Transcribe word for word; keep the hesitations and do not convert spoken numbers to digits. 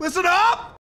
Listen up!